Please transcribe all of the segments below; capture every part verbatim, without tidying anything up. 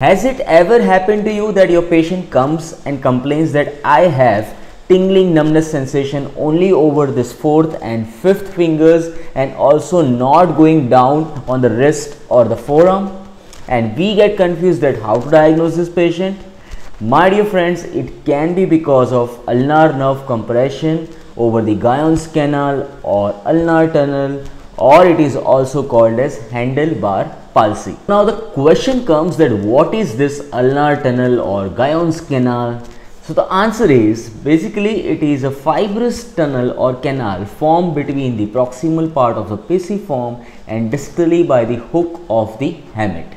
Has it ever happened to you that your patient comes and complains that I have tingling numbness sensation only over this fourth and fifth fingers and also not going down on the wrist or the forearm? And we get confused that how to diagnose this patient. My dear friends, it can be because of ulnar nerve compression over the Guyon's Canal or ulnar tunnel, or it is also called as handle bar palsy. Now the question comes that what is this ulnar tunnel or Guyon's Canal? So the answer is basically it is a fibrous tunnel or canal formed between the proximal part of the pisiform and distally by the hook of the hamate.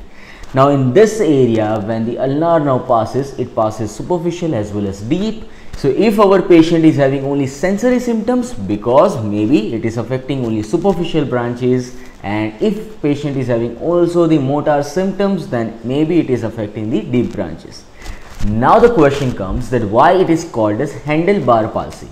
Now in this area, when the ulnar nerve passes, it passes superficial as well as deep. So if our patient is having only sensory symptoms, because maybe it is affecting only superficial branches, and if patient is having also the motor symptoms, then maybe it is affecting the deep branches. Now the question comes that why it is called as handle bar palsy.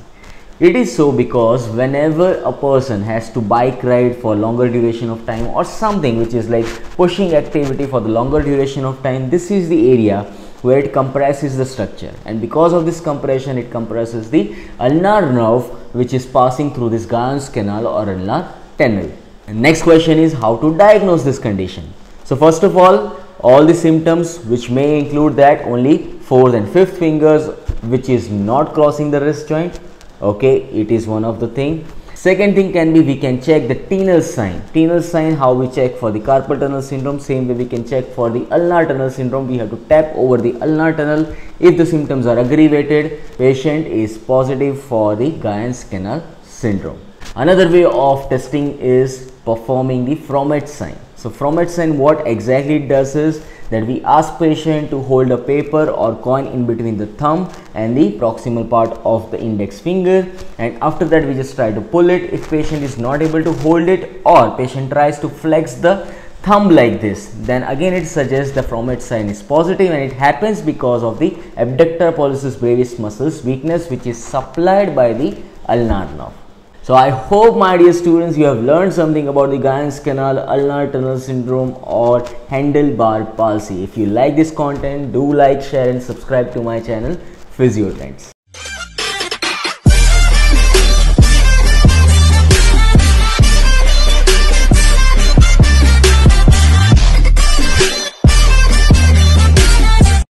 It is so because whenever a person has to bike ride for longer duration of time or something which is like pushing activity for the longer duration of time, this is the area where it compresses the structure, and because of this compression it compresses the ulnar nerve which is passing through this Guyon's Canal or ulnar tunnel. And next question is how to diagnose this condition. So first of all, all the symptoms which may include that only fourth and fifth fingers which is not crossing the wrist joint. Okay, it is one of the thing. Second thing can be we can check the Tinel's sign. Tinel's sign, how we check for the carpal tunnel syndrome, same way we can check for the ulnar tunnel syndrome. We have to tap over the ulnar tunnel. If the symptoms are aggravated, patient is positive for the Guyon's Canal syndrome. Another way of testing is performing the Froment's sign. So Froment's sign, what exactly it does is that we ask patient to hold a paper or coin in between the thumb and the proximal part of the index finger, and after that we just try to pull it. If patient is not able to hold it or patient tries to flex the thumb like this, then again it suggests the Froment's sign is positive, and it happens because of the abductor pollicis brevis muscles weakness which is supplied by the ulnar nerve. So I hope, my dear students, you have learned something about the Guyon's Canal, ulnar tunnel syndrome or handle bar palsy. If you like this content, do like, share and subscribe to my channel Physiotrendz.